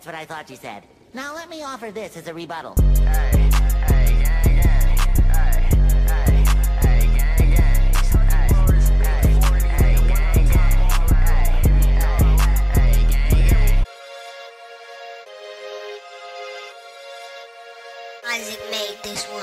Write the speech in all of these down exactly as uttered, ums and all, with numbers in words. That's what I thought you said. Now let me offer this as a rebuttal. Hey. Isaac made this one.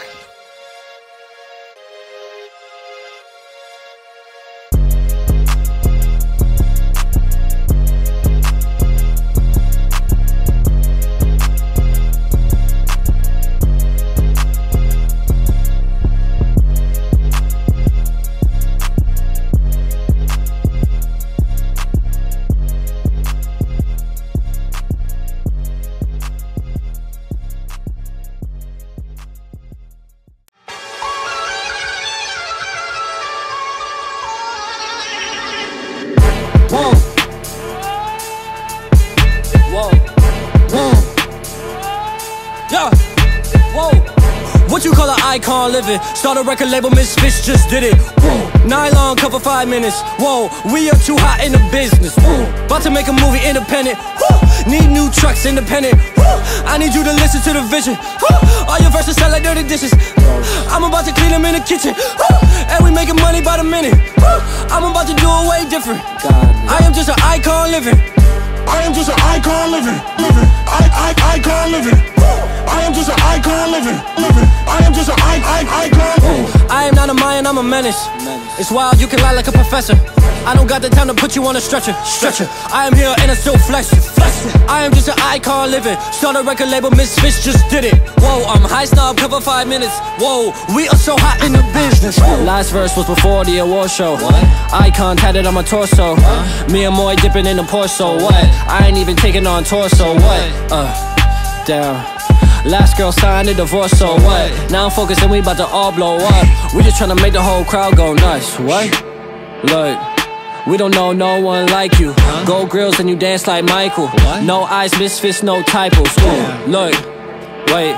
Icon living, start a record label, Misfits just did it. Woo. Nylon cover five minutes. Whoa, we are too hot in the business. Woo. About to make a movie independent. Woo. Need new trucks independent. Woo. I need you to listen to the vision. Woo. All your verses sound like dirty dishes. Woo. I'm about to clean them in the kitchen. Woo. And we making money by the minute. Woo. I'm about to do it way different. God, I am just an icon living. I am just an icon living. Living. I I icon living. I am just an icon living. Living. I am just an icon. I am not a Mayan, I'm a menace. menace. It's wild, you can lie like a professor. I don't got the time to put you on a stretcher. Stretcher. I am here and I still flex. I am just an icon living. Start a record label, Misfits just did it. Whoa, I'm high snob, cover five minutes. Whoa, we are so hot in the business. Whoa. Last verse was before the award show. What? Icon tatted on my torso. Huh? Me and Moy dipping in the Porso. What? I ain't even taking on torso. What? Uh, down. Last girl signed a divorce, so what? Now I'm focused and we about to all blow up. We just tryna make the whole crowd go nuts. What? Look, we don't know no one like you. Huh? Gold grills and you dance like Michael. What? No eyes, Misfits, no typos. Yeah. Look, wait,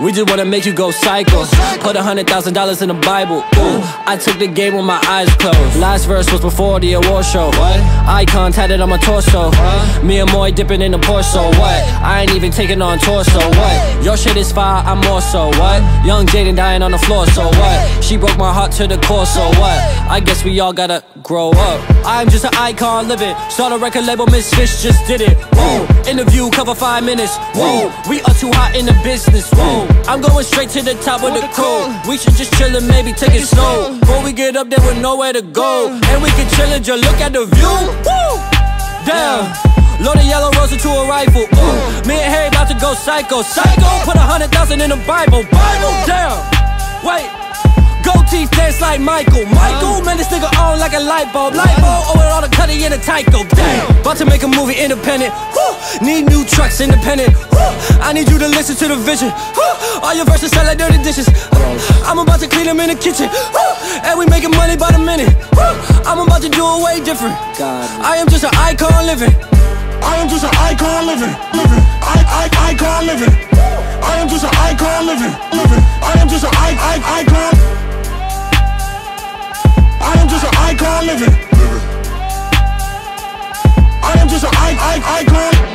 we just wanna make you go psycho. Put a hundred thousand dollars in the Bible. Ooh, I took the game with my eyes closed. Last verse was before the award show. What? Icon tatted on my torso. Huh? Me and Moy dipping in the Porso. What? I ain't even taking on torso. What? Your shit is fire, I'm more so. What? Young Jaden dying on the floor. So what? She broke my heart to the core. So what? I guess we all gotta grow up. I'm just an icon living. Start a record label, Misfits just did it. Woo! Interview cover five minutes. Woo! We are too hot in the business. Woo! I'm going straight to the top of the cold. We should just chill and maybe take it slow. Before we get up there with nowhere to go. And we can chill and just look at the view. Woo! Damn. Load a yellow rose into a rifle. Ooh. Me and Harry about to go psycho. Psycho. Put a hundred thousand in the Bible. Bible. Damn. Wait. Gold teeth dance like Michael. Michael. Man, this nigga on like a light bulb. Light bulb. Oh, with all the cutty and the Tyco. Damn. About to make a movie independent. Woo. Need new trucks independent. Woo. I need you to listen to the vision. Woo. All your verses sound like dirty dishes. I'm about to clean them in the kitchen. And we making money by the minute. I'm about to do it way different. I am just an icon living. I am just an icon living. Living. I, I, icon living. I am just an icon living. Living. I am just an I, I, icon. I am just an icon living. I am just an I, I, icon.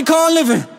Icon living.